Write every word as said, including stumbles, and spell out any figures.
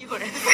you go to